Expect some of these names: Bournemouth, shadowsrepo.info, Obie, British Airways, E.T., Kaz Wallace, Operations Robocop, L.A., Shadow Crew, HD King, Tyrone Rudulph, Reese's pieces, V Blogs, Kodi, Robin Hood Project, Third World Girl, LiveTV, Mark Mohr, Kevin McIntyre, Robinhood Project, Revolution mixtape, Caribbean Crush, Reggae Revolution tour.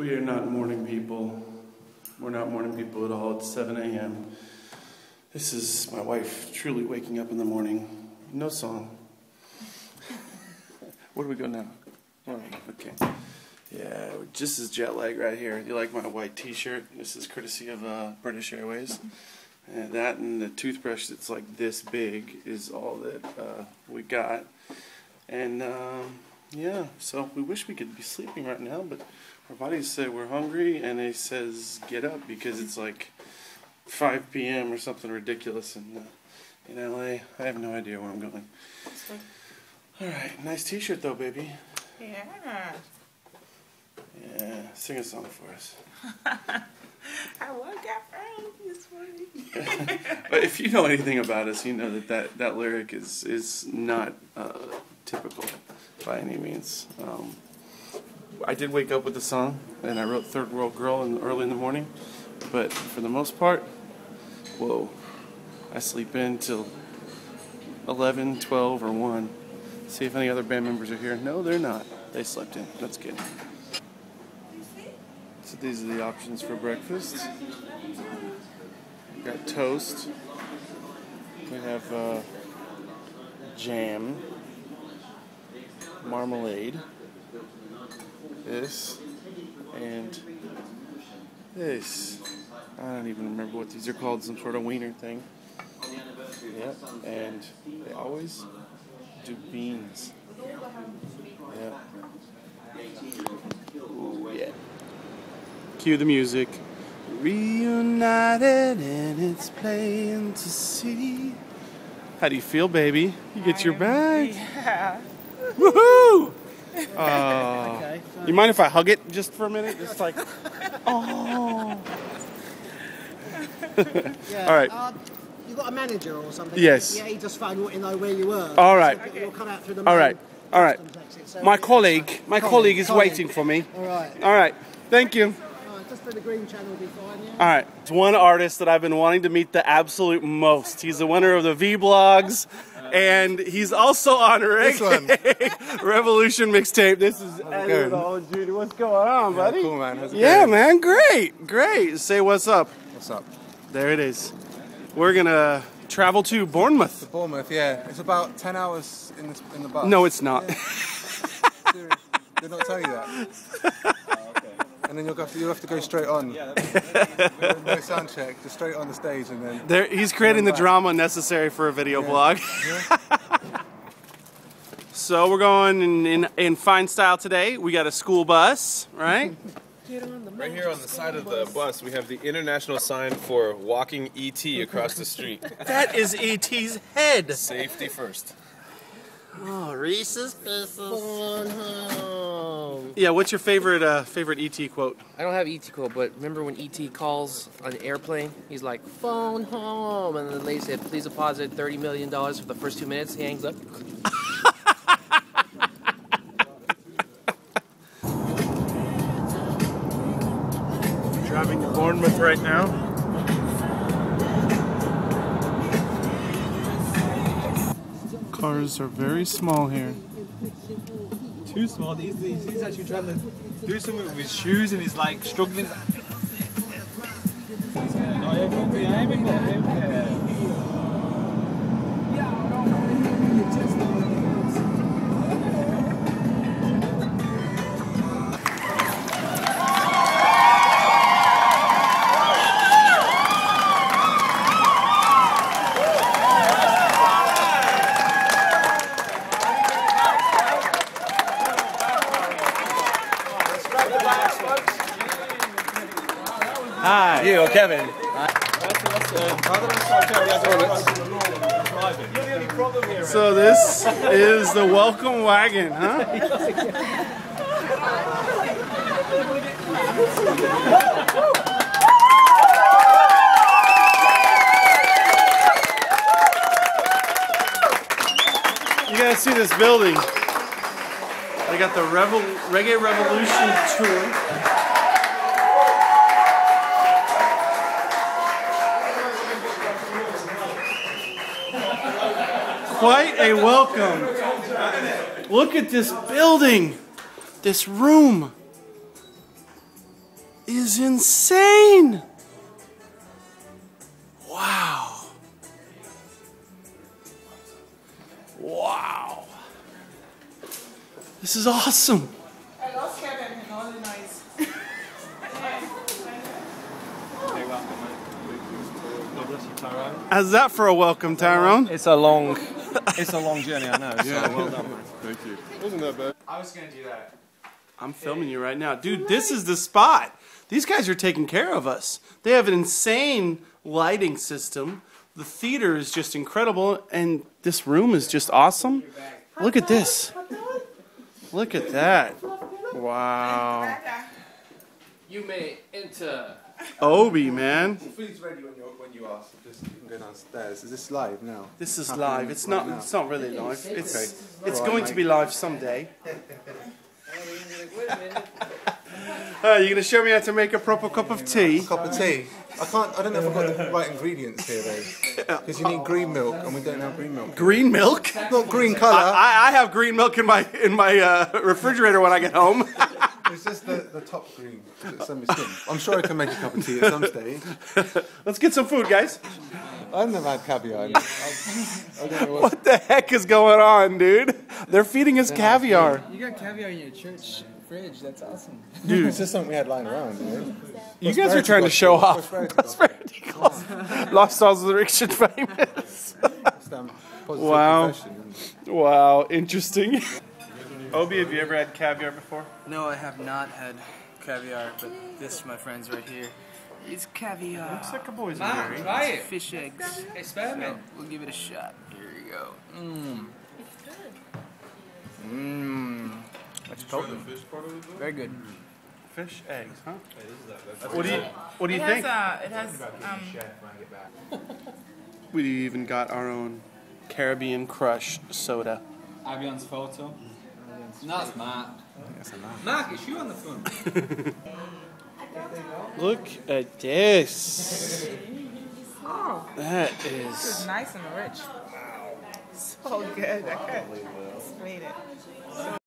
We are not morning people. We're not morning people at all. It's 7 a.m. This is my wife truly waking up in the morning. No song. Where do we go now? Oh, okay. Yeah, just as jet lag right here. You like my white t-shirt? This is courtesy of British Airways. And that and the toothbrush that's like this big is all that we got. And yeah, so we wish we could be sleeping right now, but our bodies say we're hungry, and they says get up because it's like 5 p.m. or something ridiculous in L.A. I have no idea where I'm going. All right, nice t-shirt though, baby. Yeah. Yeah, sing a song for us. I woke up early this morning. But if you know anything about us, you know that lyric is not typical by any means. I did wake up with the song, and I wrote Third World Girl early in the morning, but for the most part, whoa, I sleep in till 11, 12, or 1. See if any other band members are here. No, they're not. They slept in. That's good. So these are the options for breakfast. We got toast. We have jam, marmalade, this, and this. I don't even remember what these are called. Some sort of wiener thing. Yep. And they always do beans. Yep. Ooh, yeah. Cue the music. Reunited and it's plain to see. How do you feel, baby? You get your bag. Yeah. Woohoo! Okay, you mind if I hug it just for a minute? Just like, oh. Yeah. All right. You got a manager or something? Yes. Yeah, he just phoned wanting to know where you were. All right. So you'll come out through the main. All right. All right. So my colleague is waiting for me. All right. All right. Thank you. Just for the green channel will be fine, yeah? All right, it's one artist that I've been wanting to meet the absolute most. He's the winner of the V Blogs, and he's also on Reggae Revolution mixtape. This is Edward Jr. What's going on, buddy? Yeah, cool, man. How's it going? Man. Great, great. Say what's up. What's up? There it is. We're gonna travel to Bournemouth. Bournemouth, yeah. It's about 10 hours in the bus. No, it's not. Yeah. Did not tell you that. And then you'll have to go straight on. Yeah, no sound check, just straight on the stage, and then he's creating the drama necessary for a video blog. Yeah. So we're going in fine style today. We got a school bus, right? Right here on the side of the bus, we have the international sign for walking E.T. across the street. That is E.T.'s head. Safety first. Oh, Reese's pieces. Yeah, what's your favorite favorite E.T. quote? I don't have an E.T. quote, but remember when E.T. calls on an airplane? He's like, phone home. And the lady said, please deposit $30 million for the first 2 minutes. He hangs up. Driving to Bournemouth right now. Cars are very small here. Too small. He's actually trying to do something with his shoes and he's like struggling. Hi. You or Kevin? So this is the welcome wagon, huh? You guys see this building? I got the Reggae Revolution tour. Quite a welcome. Look at this building, this room. is insane. Wow. Wow. This is awesome. I love Kevin and all the noise. How's that for a welcome, Tyrone? It's a long journey, I know. Yeah, so well done, man. Thank you. Wasn't that bad? I was gonna do that. I'm filming you right now, dude. This is the spot. These guys are taking care of us. They have an insane lighting system. The theater is just incredible, and this room is just awesome. Look at this. Look at that. Wow. You may enter. Obi, man. Food's ready when you ask. Just go downstairs. Is this live now? This is live. It's not. It's not really live. It's going to be live someday. You're going to show me how to make a proper cup of tea? Cup of tea? I can't, I don't know if I've got the right ingredients here though. Because you need green milk and we don't have green milk. Green milk? Not green colour. I have green milk in my refrigerator when I get home. It's just the top green. It's on my skin. I'm sure I can make a cup of tea at some stage. Let's get some food, guys. I've never had caviar. I don't know what the heck is going on, dude? They're feeding us caviar. You got caviar in your church fridge. That's awesome. Dude, it's just something we had lying around. Dude. You guys are trying to show off. Prosperity Gospel. Lifestyles of the Rich and Famous. Wow. Wow. Interesting. Obi, have you ever had caviar before? No, I have not had caviar, but this, my friends, right here. It's caviar. It looks like a boy's berry. Try it. Fish eggs. Experiment. So we'll give it a shot. Here you go. Mmm. It's good. Mmm. That's potent. Very good. Fish eggs, huh? What do you think? We even got our own Caribbean Crush soda. Avion's photo. No, it's Mark. Mark, it's you on the phone. Look at this. Oh, that is. This is nice and rich. Wow. So good. I can't explain it.